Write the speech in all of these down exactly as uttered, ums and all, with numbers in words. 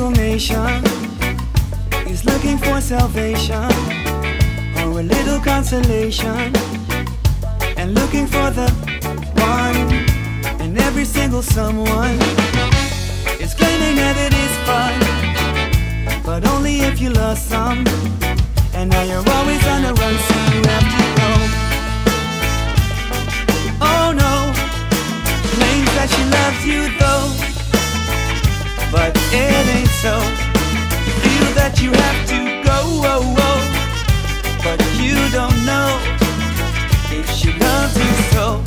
single nation is looking for salvation or a little consolation, and looking for the one. And every single someone is claiming that it is fun, but only if you love some. And now you're always on the run, so you have to go. Oh no, claims that she loves you though, but it ain't so. You feel that you have to go, oh, oh, but you don't know if she loves you so.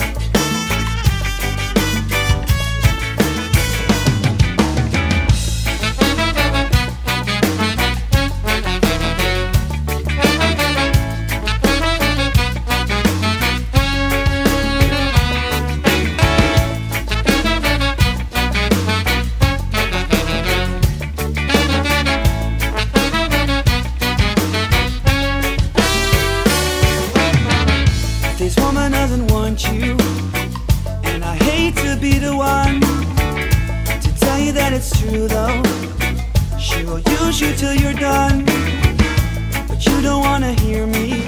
This woman doesn't want you, and I hate to be the one to tell you that it's true though. She will use you till you're done, but you don't wanna hear me.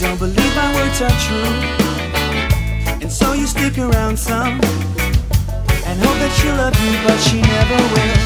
Don't believe my words are true, and so you stick around some and hope that she'll love you, but she never will.